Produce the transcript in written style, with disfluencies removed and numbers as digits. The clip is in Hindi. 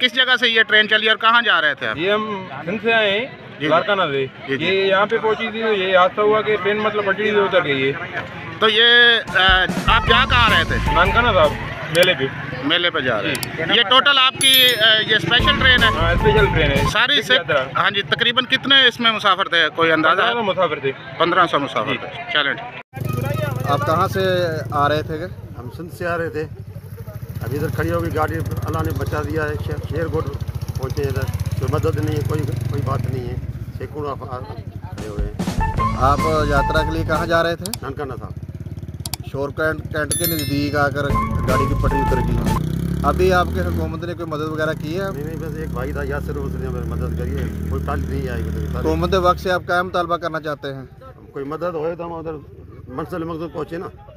किस जगह से ये ट्रेन चली और कहाँ जा रहे थे आप? ये हम हिंद से आए द्वारका नगरी, ये यहाँ पे पहुँची थी, ये हादसा हुआ कि ट्रेन मतलब पटरी से उतर गई है। तो ये आप जा कहाँ रहे थे? नानकाना साहब मेले पे जा रहे हैं। ये टोटल आपकी ये स्पेशल ट्रेन है? हाँ, स्पेशल ट्रेन है सारी से। हाँ जी, तकरीबन कितने इसमें मुसाफिर थे, कोई अंदाजा? मुसाफिर थे 1500 मुसाफिर थे। चलें, आप कहाँ से आ रहे थे? हम सिंध से आ रहे थे। अभी इधर खड़ी होगी गाड़ी, अल्लाह ने बचा दिया है। शेर गोट पहुँचे इधर, कोई मदद नहीं है, कोई बात नहीं है। शेखुड़ खड़े हुए हैं। आप यात्रा के लिए कहाँ जा रहे थे? नानकाना साहब। शोर कैंट के नज़दीक आकर गाड़ी की पटरी उतर गई। अभी आपके हुकूमत ने कोई मदद वगैरह की है? नहीं, बस एक भाई था यासर, उसने मदद करी है। कोई ताली नहीं आई हुकूमत वक्त से। आप क्या मुतालबा करना चाहते हैं? कोई मदद हो तो हम उधर मंजिल मकसद पहुँचे ना।